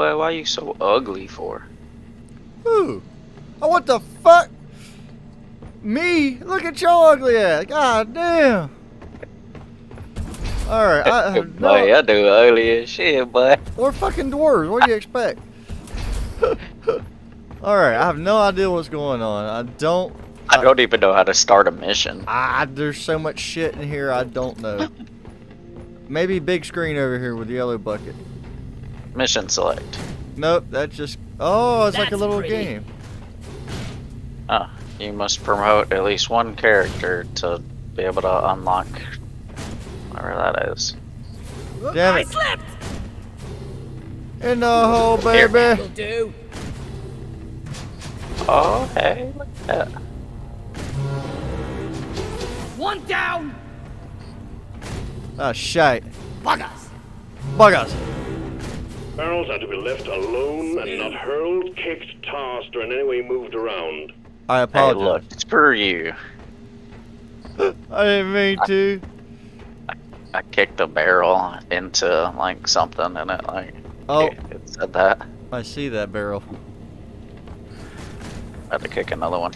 Boy, why are you so ugly for? Who? Oh, what the fuck? Me? Look at your ugly ass. God damn. Alright, I boy, I do ugly as shit, boy. We're fucking dwarves. What do you expect? Alright, I have no idea what's going on. I don't even know how to start a mission. There's so much shit in here, I don't know. Maybe big screen over here with the yellow bucket. Mission select. Nope, that's just... Oh, it's like a little game. Ah, you must promote at least one character to be able to unlock whatever that is. Damn it. I slipped! In the hole, baby! Will do. Oh, hey, look at that. One down! Oh, shite. Buggers! Buggers! Barrels are to be left alone and not hurled, kicked, tossed, or in any way moved around. I apologize. Hey, look, screw you. I didn't mean to. I kicked the barrel into, like, something and it, like, oh, it said that. I see that barrel. I had to kick another one.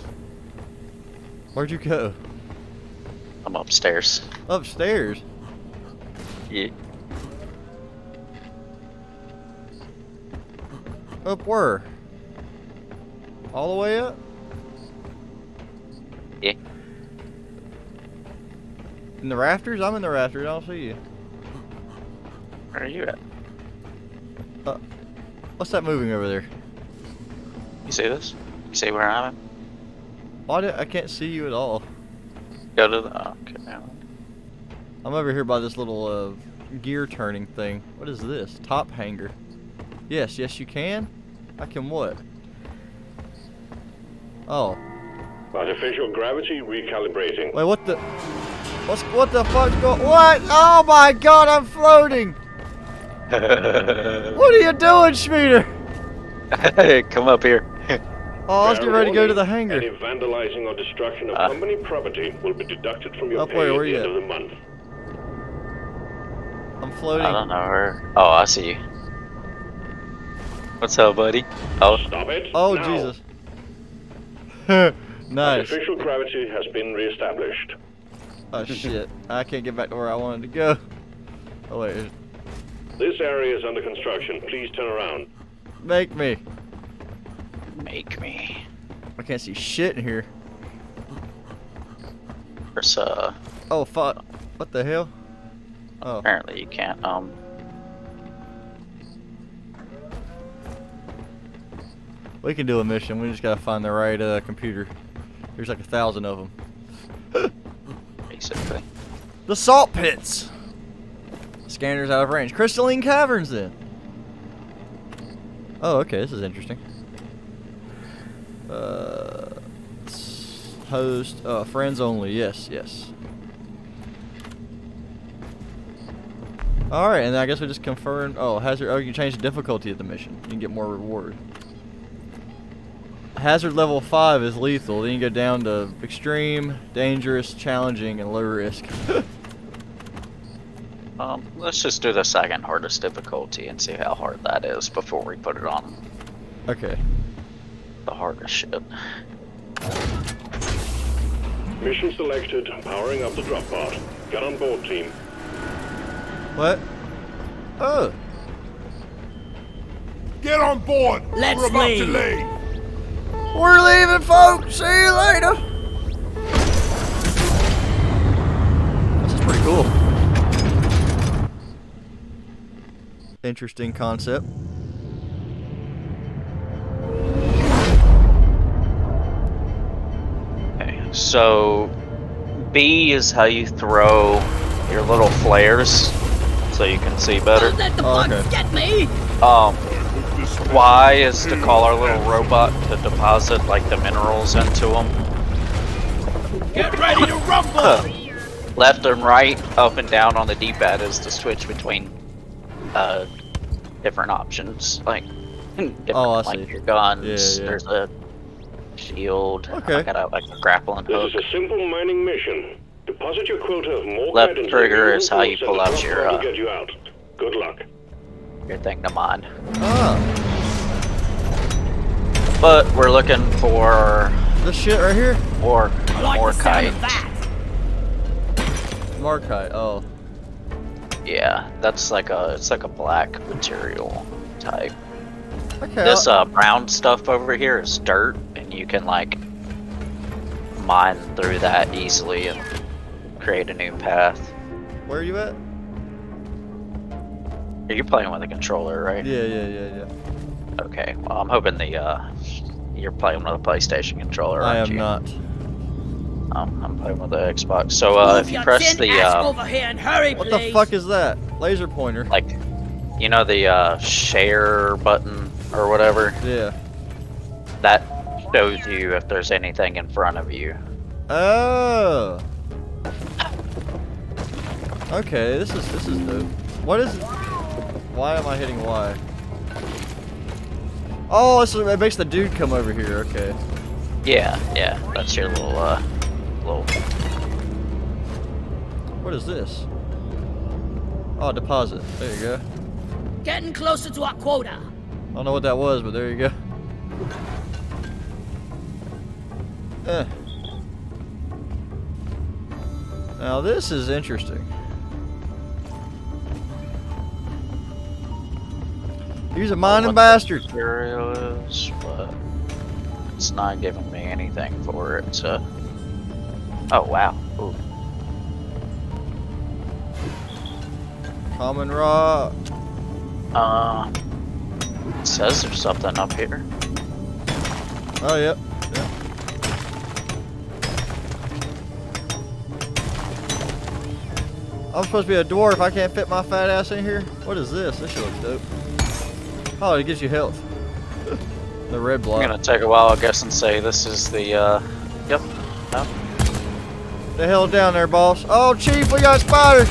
Where'd you go? I'm upstairs. Upstairs? Yeah. Up where? All the way up? Yeah. In the rafters? I'm in the rafters. I don't see you. Where are you at? What's that moving over there? You see this? You see where I'm at? Why do I can't see you at all? Go to the... okay. I'm over here by this little gear turning thing. What is this? Top hanger. Yes, yes you can. I can what? Oh. Artificial gravity recalibrating. Wait, what the? What the fuck's going? What? Oh my God, I'm floating. What are you doing, Schmider? Hey, come up here. Oh, I was getting ready to go to the hangar. Any vandalizing or destruction of company property will be deducted from your pay at the end of the month. I'm floating. I don't know her. Oh, I see you. What's up, buddy? Oh, stop it! Oh, now. Jesus! Nice. Artificial gravity has been reestablished. Oh shit! I can't get back to where I wanted to go. Oh wait. This area is under construction. Please turn around. Make me. Make me. I can't see shit in here. There's oh fuck! What the hell? Oh. Apparently you can't. We can do a mission. We just gotta find the right computer. There's like 1,000 of them. Basically. The salt pits. Scanners out of range. Crystalline caverns then. Oh, okay. This is interesting. Host. Friends only. Yes, yes. All right, and I guess we just confirmed. Oh, hazard. Oh, you can change the difficulty of the mission. You can get more reward. Hazard level 5 is lethal, then you go down to extreme, dangerous, challenging, and low risk. Let's just do the second hardest difficulty and see how hard that is before we put it on. Okay. The hardest shit. Mission selected, powering up the drop pod. Get on board, team. What? Oh. Get on board! Let's leave! We're leaving, folks! See you later! This is pretty cool. Interesting concept. Okay, so B is how you throw your little flares so you can see better. Don't let the bugs get me! Y is to call our little robot to deposit like the minerals into them. Get ready to rumble! Left and right, up and down on the D-pad is to switch between different options, like different, like your guns. Yeah, yeah. There's a shield. Okay. I got a, like a grappling hook. This is a simple mining mission. Deposit your quota of more. Left trigger is how you pull out your. Good luck. Your thing to mine. Oh. But we're looking for this shit right here? Or Morkite. Morkite, oh. Yeah, that's like it's like a black material type. Okay. This brown stuff over here is dirt, and you can like mine through that easily and create a new path. Where are you at? You're playing with a controller, right? Yeah. Okay, well I'm hoping the you're playing with a PlayStation controller, aren't you? I am not. I'm playing with the Xbox. So if you press the over here and hurry, what the fuck is that? Laser pointer. Like, you know, the share button or whatever? Yeah. That shows you if there's anything in front of you. Oh. Okay, this is dope. What is it? Why am I hitting Y? Oh, it makes the dude come over here. Okay. Yeah. That's your little little. What is this? Oh, deposit. There you go. Getting closer to our quota. I don't know what that was, but there you go. Now this is interesting. He's a mining bastard. Materials, but it's not giving me anything for it. So. Oh wow. Ooh. Common rock. It says there's something up here. Oh yep. I'm supposed to be a dwarf. I can't fit my fat ass in here. What is this? This shit looks dope. Oh, it gives you health. The red block. I'm gonna take a while, I guess, and say this is the. Yep. No. The hell down there, boss. Oh, chief, we got spiders.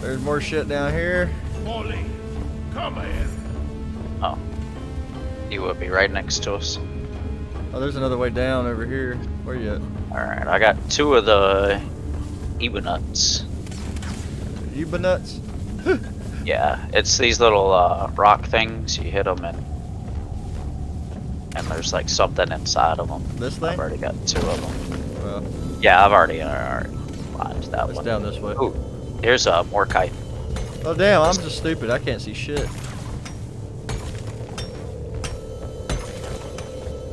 There's more shit down here. Molly, come in. Oh. You will be right next to us. Oh, there's another way down over here. Where you at? Alright, I got two of the Ebonuts. Ebonuts? Yeah, it's these little rock things. You hit them and there's like something inside of them. This thing? I've already got two of them. Well, yeah, I've already mined that one. It's down this way. Ooh. Here's a Morkite. Oh damn, I'm just stupid. I can't see shit.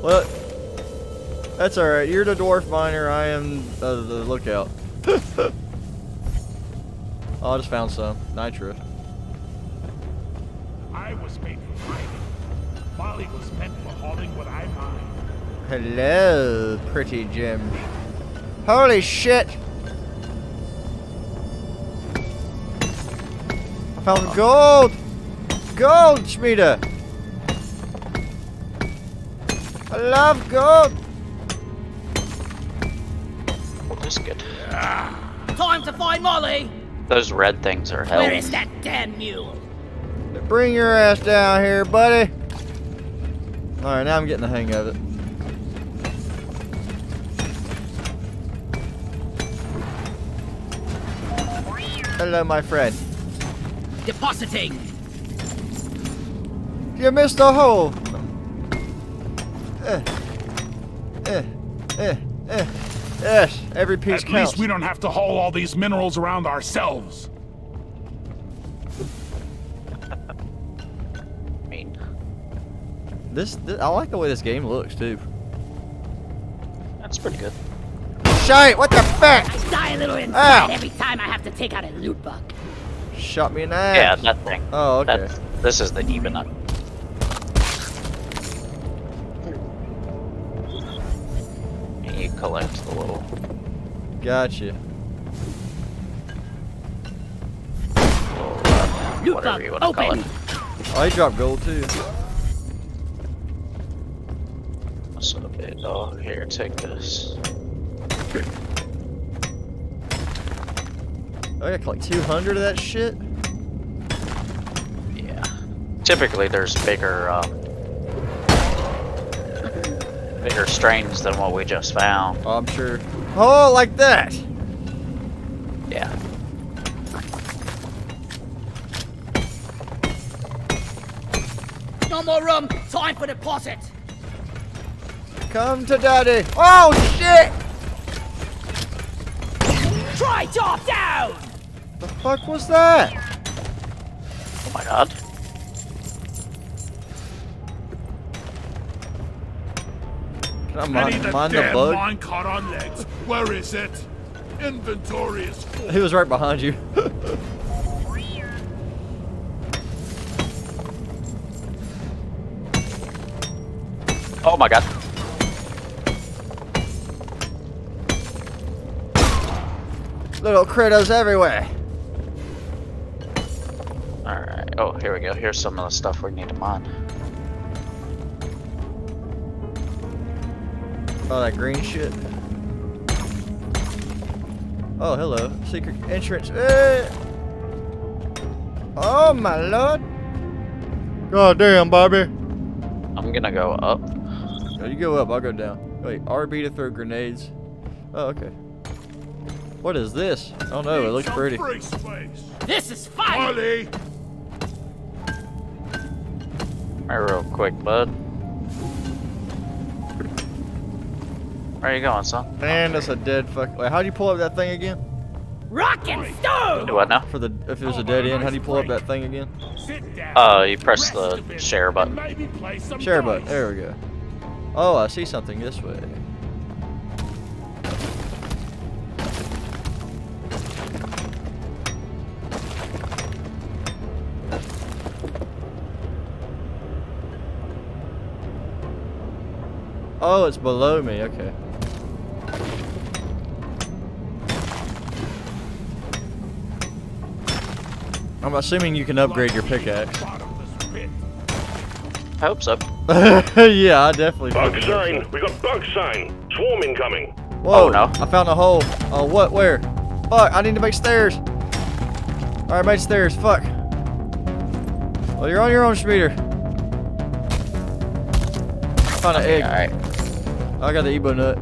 What? That's alright. You're the dwarf miner. I am the lookout. Oh, I just found some. Nitra. I was made for mining. Molly was meant for hauling what I mine. Hello, pretty gems. Holy shit! Found gold! Gold, Schmieder! I love gold! This is good. Time to find Molly! Those red things are hell. Where is that damn mule? Bring your ass down here, buddy! Alright, now I'm getting the hang of it. Hello, my friend. Depositing. You missed a hole. Yes, every piece counts. At least we don't have to haul all these minerals around ourselves. Mean. This I like the way this game looks too. That's pretty good. Shite! What the fuck? I die a little inside every time I have to take out a loot buck. Shot me in the ass. Yeah, that thing. Oh, okay. This is the Ebonut. And you collect the little. Gotcha. Whatever you want to call it. Oh, he dropped gold too. What's up, big dog? Here, take this. I got like 200 of that shit. Yeah. Typically there's bigger bigger strains than what we just found. Oh, I'm sure. Oh, like that. Yeah. No more room. Time for deposit. Come to daddy. Oh shit! Try top down. The fuck was that? Oh my god. Come on, the bug. Mine caught on legs. Where is it? Inventory is full. He was right behind you. Oh my god. Little critters everywhere. Alright. Oh, here we go. Here's some of the stuff we need to mine. Oh, that green shit. Oh, hello. Secret entrance. Eh. Oh, my lord. God damn, Bobby. I'm gonna go up. No, you go up. I'll go down. Wait, RB to throw grenades. Oh, okay. What is this? Oh, no. It looks pretty. This is fire! Molly. All right, real quick, bud. Where are you going, son? Man, that's a dead fuck. Wait, how do you pull up that thing again? Rock and stone! Do what now? For the if there's a dead end, how do you pull up that thing again? You press the share button. Share button. There we go. Oh, I see something this way. Oh, it's below me. Okay. I'm assuming you can upgrade your pickaxe. I hope so. Yeah, I definitely. Bug sign. We got bug sign. Swarm incoming. Whoa! Oh, no. I found a hole. Oh, what? Where? Fuck! I need to make stairs. All right, make stairs. Fuck. Well, you're on your own, Schmider. I found an egg. All right. I got the Ebonut.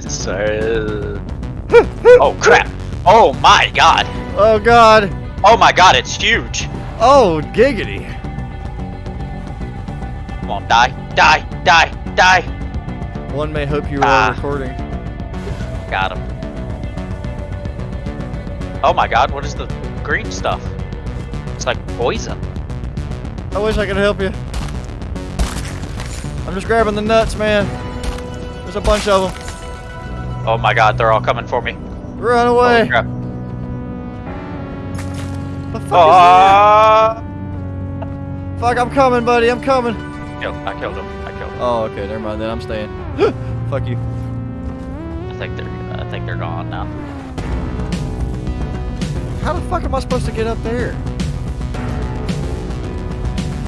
Swarm. Sorry. Oh crap! Oh my god! Oh god! Oh my god! It's huge! Oh giggity! Come on, die! Die! Die! Die! One may hope you are recording. Got him! Oh my god! What is the green stuff? It's like poison. I wish I could help you. I'm just grabbing the nuts, man. There's a bunch of them. Oh my god, they're all coming for me. Run away! Crap. The fuck is that? Fuck, I'm coming, buddy, I'm coming. I killed him. Oh, okay, never mind, then I'm staying. Fuck you. I think they're gone now. How the fuck am I supposed to get up there?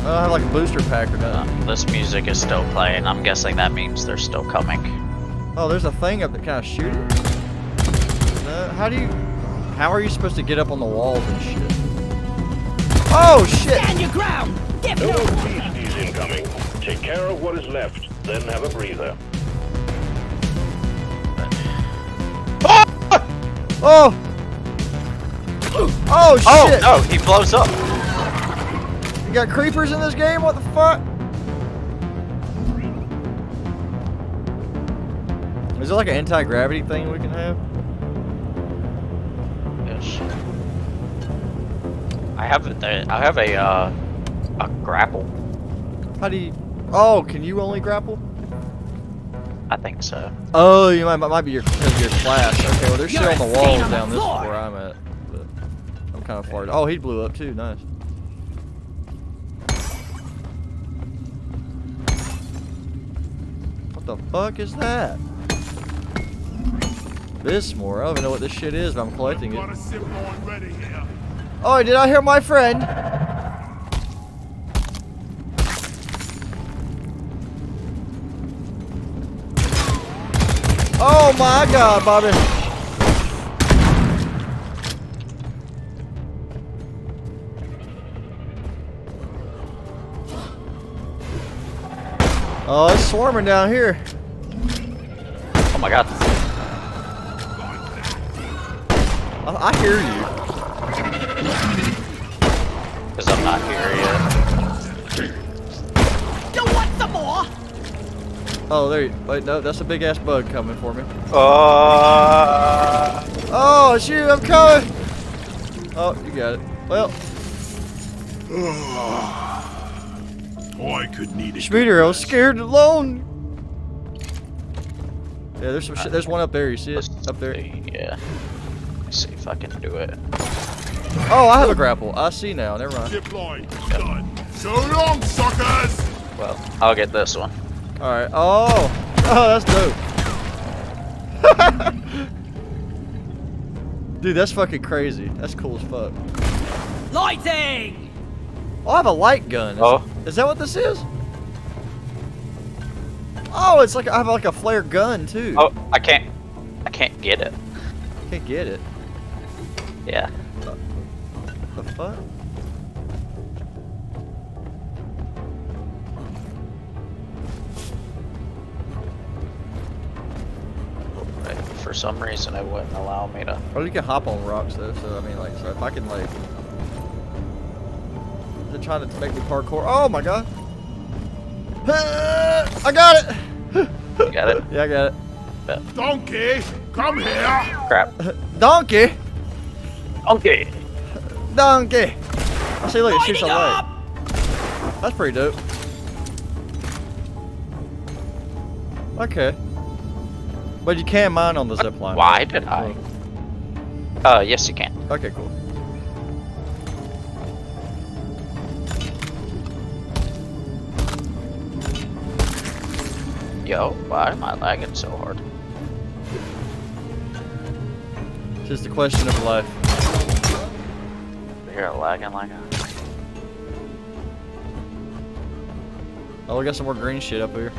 I don't have like a booster pack or nothing. This music is still playing. I'm guessing that means they're still coming. Oh, there's a thing up that kind of shoots it. How are you supposed to get up on the walls and shit? Oh shit! Stand your ground. Get no peace is incoming. Take care of what is left, then have a breather. Oh! Oh! Oh shit! Oh no, he blows up. You got creepers in this game? What the fuck? Is it like an anti-gravity thing we can have? Yes. I have a grapple. How do you? Oh, can you only grapple? I think so. Oh, you might be your class. Okay, well there's shit on the walls down this is where I'm at. But I'm kind of far. Oh, he blew up too. Nice. What the fuck is that? This more. I don't even know what this shit is, but I'm collecting it. Oh, did I hear my friend? Oh my god, Bobby. Oh, it's swarming down here. Oh my god. I hear you. Because I'm not here yet. You want some more? Oh, there you. Wait, no, that's a big ass bug coming for me. Oh, shoot, I'm coming. Oh, you got it. Well. Oh, I could need it. Schmider, I was scared alone. Yeah, there's some shit. There's one up there. You see it? Up there. Yeah. Let's see if I can do it. Oh, I have a grapple. I see now. Never mind. Yep. So long, suckers. Well, I'll get this one. All right. Oh. Oh, that's dope. Dude, that's fucking crazy. That's cool as fuck. Lighting. Oh, I have a light gun. Oh. Is that what this is? Oh, it's like I have like a flare gun too. Oh, I can't get it. Can't get it. Yeah. What the fuck? Right. For some reason, it wouldn't allow me to. Well, you can hop on rocks though. So I mean, like, so if I can like. They're trying to make me parkour. Oh my god! I got it! You got it? Yeah, I got it. But. Donkey, come here! Crap. Donkey? Donkey! Donkey! I see, look, it shoots a light. That's pretty dope. Okay. But you can mine on the zipline. Why did I? Oh, yes, you can. Okay, cool. Yo, why am I lagging so hard? It's just a question of life. You're lagging like a... Oh, we got some more green shit up here.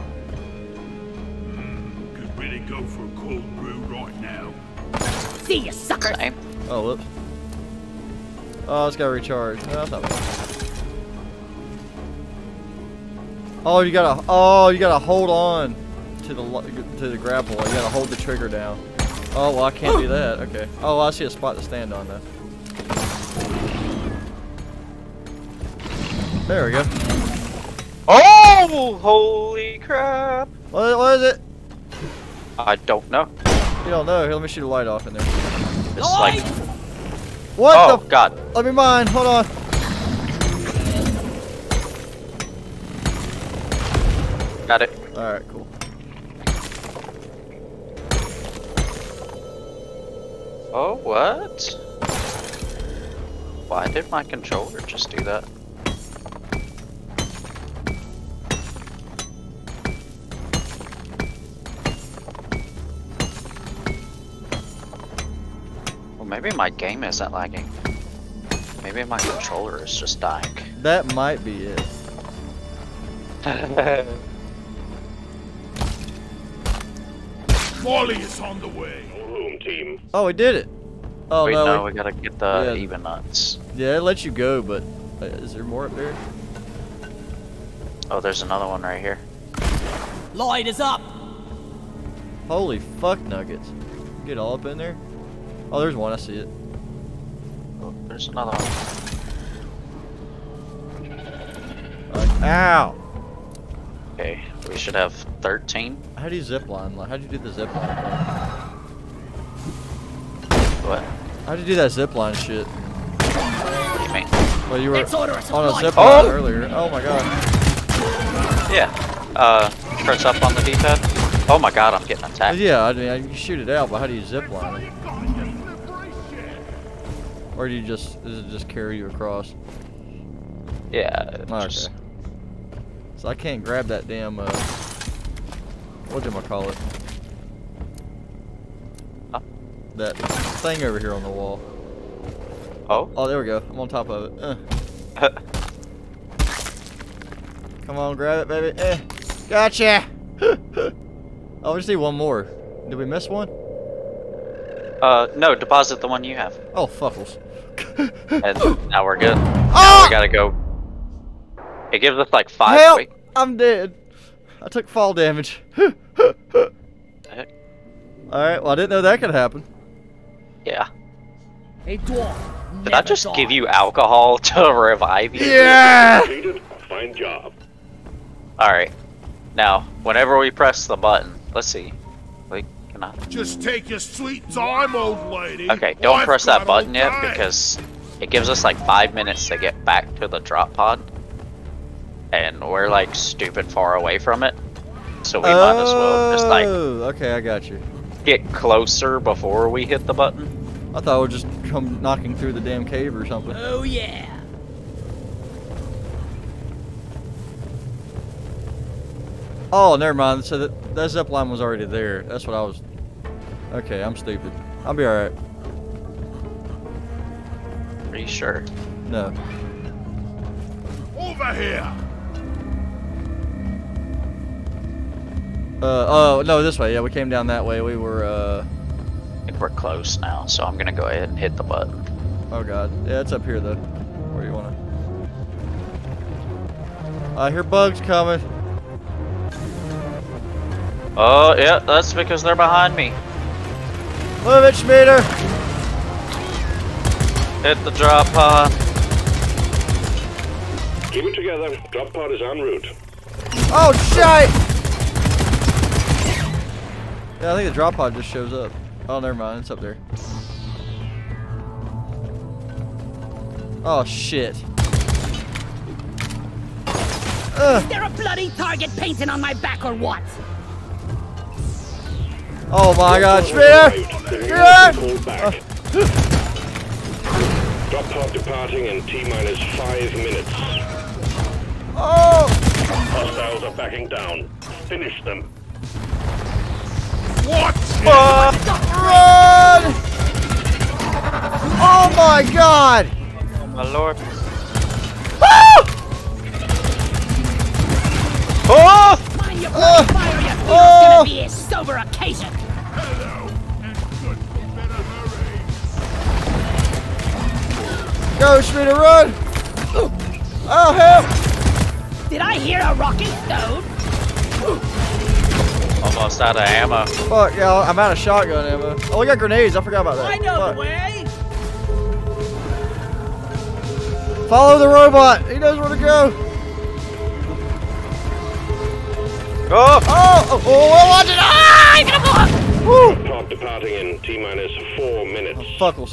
Could really go for a cold brew right now. See you, sucker! Same. Oh, whoops. Oh, it's gotta recharge. No, I thought we... Oh, you gotta hold on to the grapple. You gotta hold the trigger down. Oh, well, I can't do that. Okay. Oh, well, I see a spot to stand on though. There we go. Oh, holy crap! What is it? I don't know. You don't know? Here, let me shoot a light off in there. It's like. What the? Oh god! Let me mine. Hold on. Got it. Alright, cool. Oh, what? Why did my controller just do that? Well, maybe my game isn't lagging. Maybe my controller is just dying. That might be it. Molly is on the way. Room team. Oh, we did it. Oh, wait, no, we gotta get the Ebonut. Yeah, it lets you go, but is there more up there? Oh, there's another one right here. Light is up. Holy fuck nuggets! Get all up in there. Oh, there's one. I see it. Oh, there's another one. Ow. Okay, we should have 13. How do you zipline? How do you do the zipline? What? How do you do that zipline shit? What do you mean? Well, you were on a zipline earlier. Oh my god. Yeah. Press up on the D-pad. Oh my god, I'm getting attacked. Yeah, I mean, you shoot it out, but how do you zipline it? Or do you just, does it just carry you across? Yeah. Okay. Just... So I can't grab that damn, what do I call it? Huh? That thing over here on the wall. Oh? Oh, there we go. I'm on top of it. Come on, grab it, baby. Gotcha! Oh, we just need one more. Did we miss one? No, deposit the one you have. Oh, fuckles. And now we're good. Now we gotta go. It gives us like 5. Help! I'm dead. I took fall damage. Alright, well I didn't know that could happen. Yeah. Hey, dwarf, did I just give you alcohol to revive you? Yeah! Fine job. Alright. Now, whenever we press the button, let's see. Wait, can I? Just take your sweet time, old lady. Okay, don't press that button yet because it gives us like 5 minutes to get back to the drop pod. And we're like stupid far away from it. So we might as well just like. Okay, I got you. Get closer before we hit the button. I thought it would just come knocking through the damn cave or something. Oh, yeah. Oh, never mind. So that zip line was already there. That's what I was. Okay, I'm stupid. I'll be alright. Are you sure? No. Over here! Oh, no, this way. Yeah, we came down that way. We were, I think we're close now, so I'm gonna go ahead and hit the button. Oh god. Yeah, it's up here though. Where do you wanna? I hear bugs coming. Oh, yeah, that's because they're behind me. Move it, Schmider! Hit the drop pod. Keep it together. Drop pod is en route. Oh, shit! Yeah, I think the drop pod just shows up. Oh, never mind. It's up there. Oh, shit. Is there a bloody target painted on my back or what? Oh my god, Shmeater! Yeah! Drop pod departing in T-minus 5 minutes. Oh! Hostiles are backing down. Finish them. What? Run! Oh my god! Oh my lord. Ah! Oh! Mind your bloody fire, you fool's gonna be a sober occasion! Hello, and good, you better hurry! Go, Shmeater, run! Ooh. Oh, help! Did I hear a rocket stone? Almost out of ammo. Fuck, yeah, I'm out of shotgun ammo. Oh, we got grenades, I forgot about that. I know the way! Follow the robot, he knows where to go! Oh! Oh! Oh! Oh! Ah! He's gonna blow up! Woo! Drop pod departing in T-minus 4 minutes. Oh, fuckles.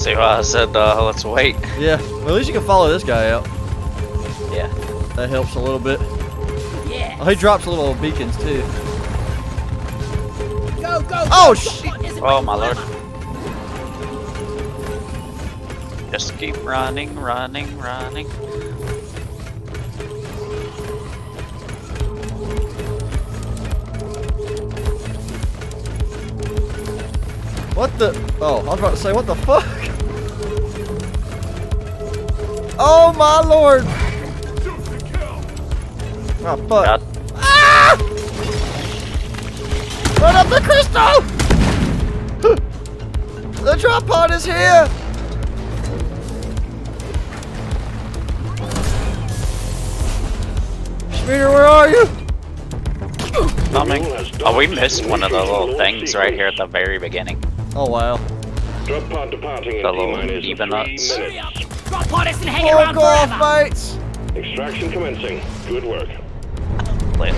See why I said, let's wait. Yeah. Well, at least you can follow this guy out. Yeah. That helps a little bit. Yeah. Oh, he drops little beacons, too. Go, go, go! Oh, shit! Oh, my lord. Just keep running, running, running. What the? Oh, I was about to say, what the fuck? Oh my lord! Oh fuck. God. Ah! Run up the crystal! The drop pod is here! Schmider, where are you? Coming. Oh, we missed one of the little things right here at the very beginning. Oh wow. Drop pod departing in T-minus 3 minutes. Hurry up. Drop pod isn't hanging around forever. Fights. Extraction commencing. Good work. Later.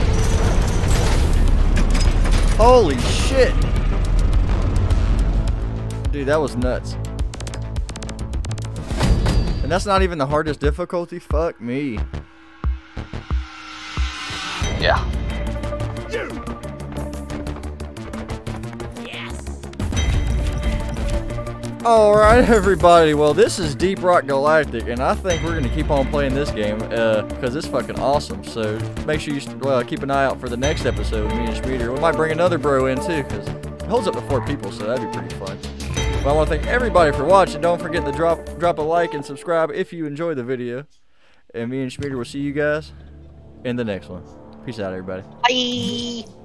Holy shit. Dude, that was nuts. And that's not even the hardest difficulty? Fuck me. Yeah. Alright everybody, well this is Deep Rock Galactic, and I think we're going to keep on playing this game, because it's fucking awesome, so make sure you keep an eye out for the next episode with me and Schmider. We might bring another bro in too, because it holds up to 4 people, so that'd be pretty fun. But I want to thank everybody for watching. Don't forget to drop a like and subscribe if you enjoy the video, and me and Schmider will see you guys in the next one. Peace out everybody. Bye!